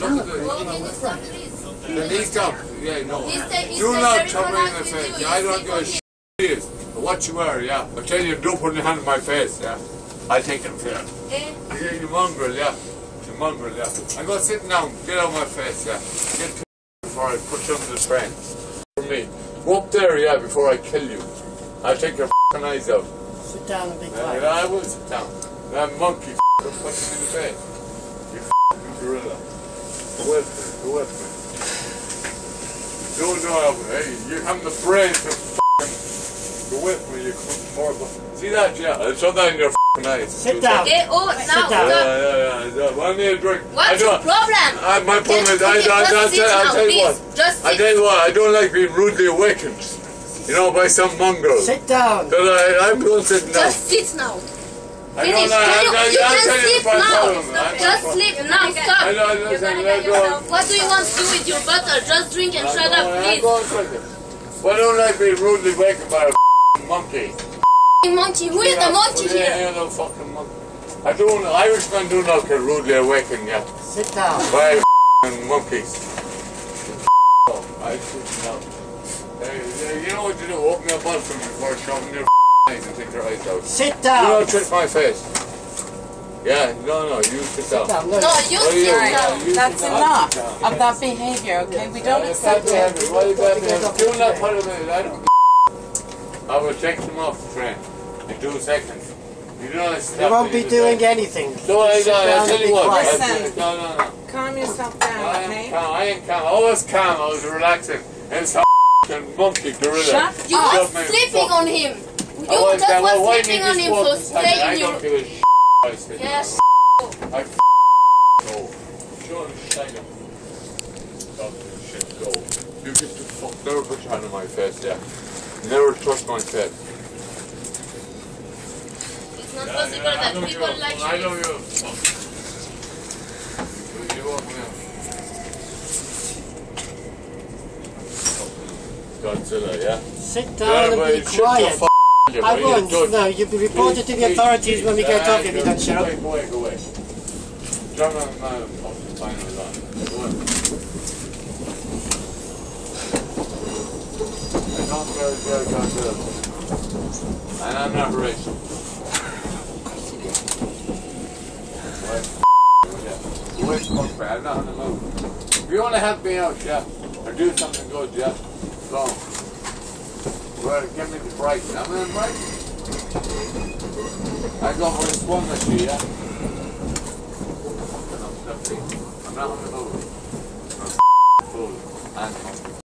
Look at the knee top. Yeah, no. Do not chop me in the face. Yeah, I don't give a shit what you wear, yeah. I tell you, do put your hand in my face, yeah. I'll take them fair. Yeah, you mongrel, yeah. You mongrel, yeah. I'm going to sit down. Get out of my face, yeah. Get before I put you under the train. For me. Go up there, yeah, before I kill you. I'll take your f***ing eyes out. Sit down and be quiet. I will sit down. That monkey f***ing punch me in the face. You f***ing gorilla. Go with me. Don't know, hey, you have the brain to f***ing go with me, you cunt mortal. See that, yeah? I'll shut down your f***ing eyes. Sit down. Get out now. Sit down. Yeah. I need a drink. What's your problem? My problem is, I tell you what, I don't like being rudely awakened. You know, by some mongrel. Sit down. So I'm going to sit now. Just sit now. I don't know. You can sleep now. Just sleep now. Stop. What do you want to do with your bottle? Just drink and shut up, please. Why don't I be rudely wakened by a monkey? Monkey? Who is the monkey here? Yeah, no fucking monkey. I don't. Irishmen do not get rudely awakened yet. Sit down. By monkeys. I sit now. You know what you do? Open your butt from before shoving your eyes and take your eyes out. Sit down! You don't touch my face. Yeah, no, you sit down. No, you sit down. That's enough of that behavior, okay? We don't accept it. Do not put them in. I don't give a I will take them off the train in 2 seconds. You don't stop. You won't be doing anything. So I tell you what. Listen. No. Calm yourself down, okay? I ain't calm. I was calm. I was relaxing. And so monkey gorilla. Shut you up. Were sleeping on him. You were sleeping on him, so stay in your... I don't give a shit. Go. You get the fuck. Never put your hand on my face, yeah. Never touch my face. It's not possible that people like you. I don't give a fuck. You walk me out. Godzilla, yeah? Sit down and be quiet. I won't. No, you'll be reported to the authorities when we get off if you don't shut up. Go away. Drop my man off the final line. Go away. I don't care Godzilla. And I'm not racist. Wait, I'm not on the move. If you want to help me out, yeah? Or do something good, yeah? Long. Well, give me the Brighton. I'm in Brighton. I got for this one this year. I'm not on the move. I'm a fool.